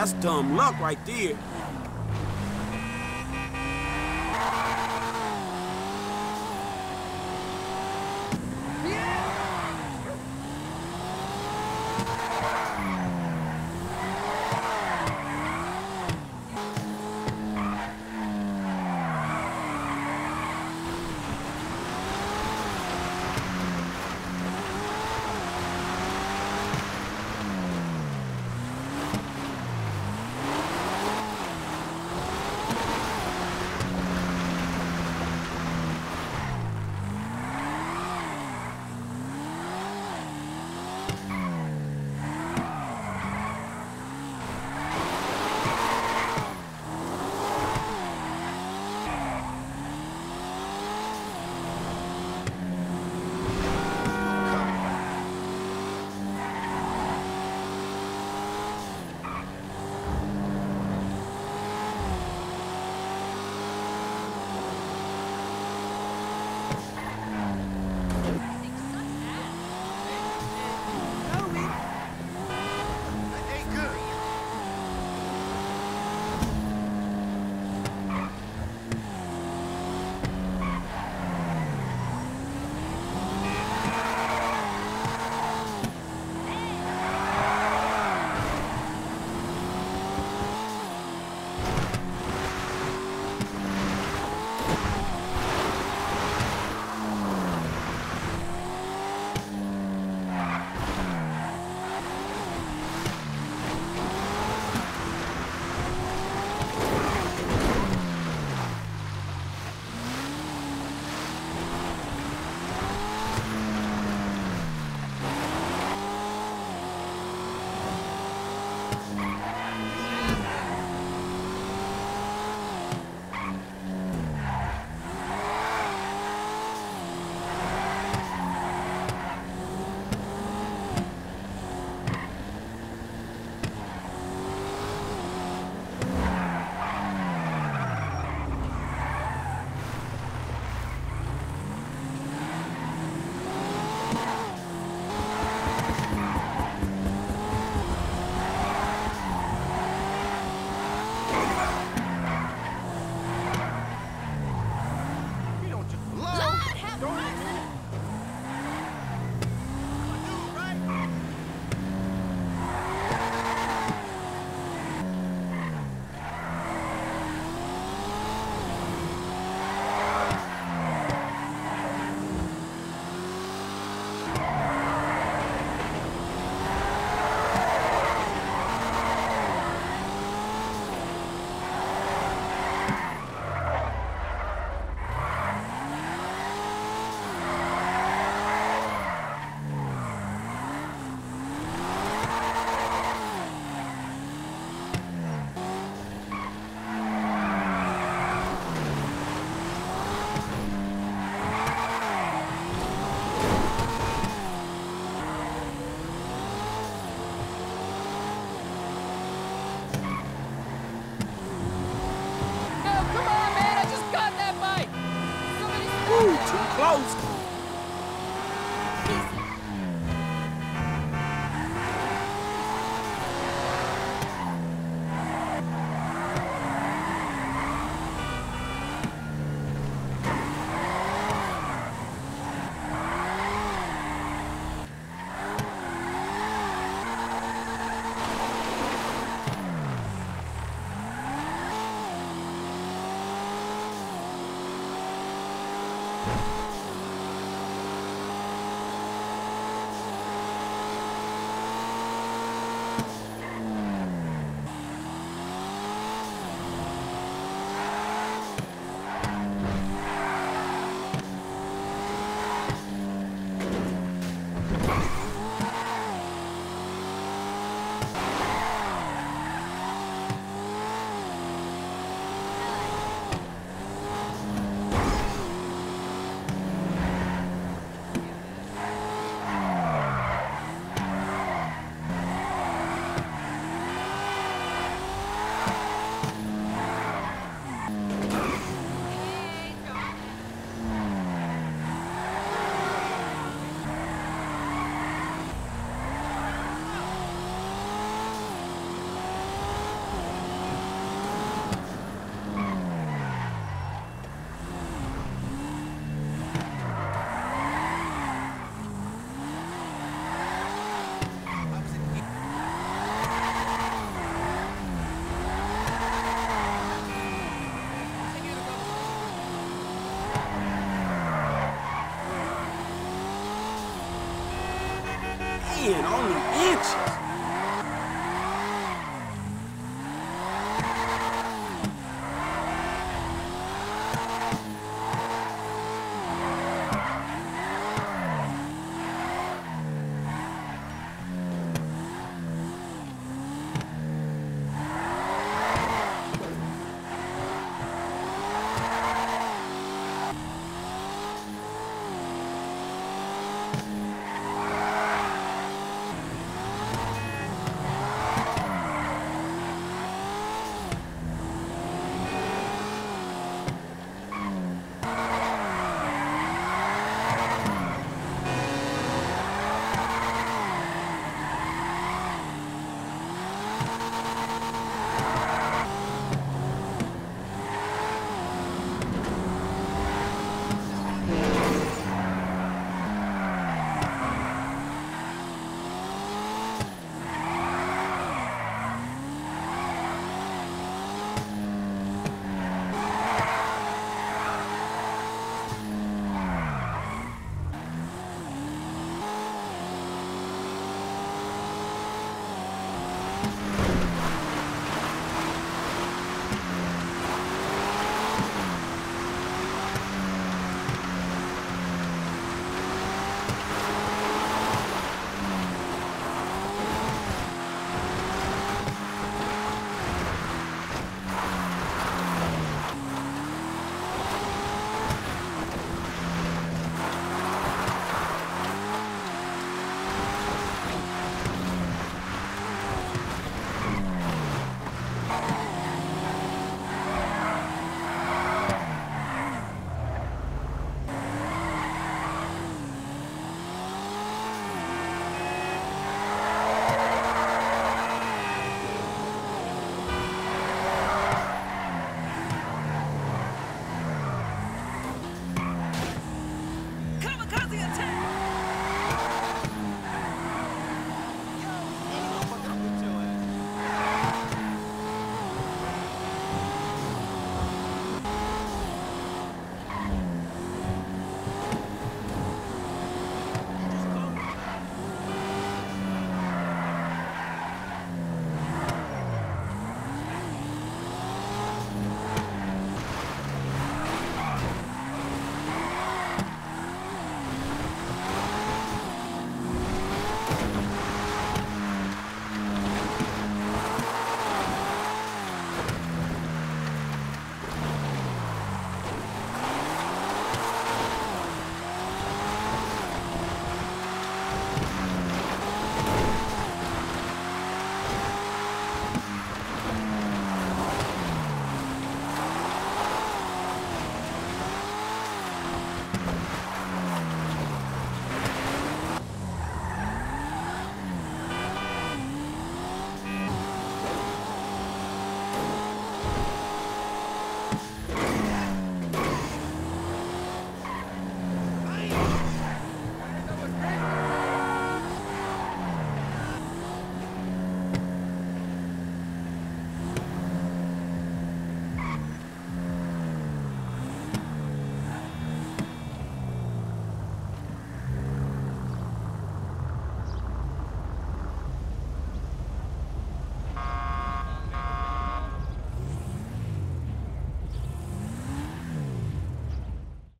That's dumb luck right there. 10 on the inch.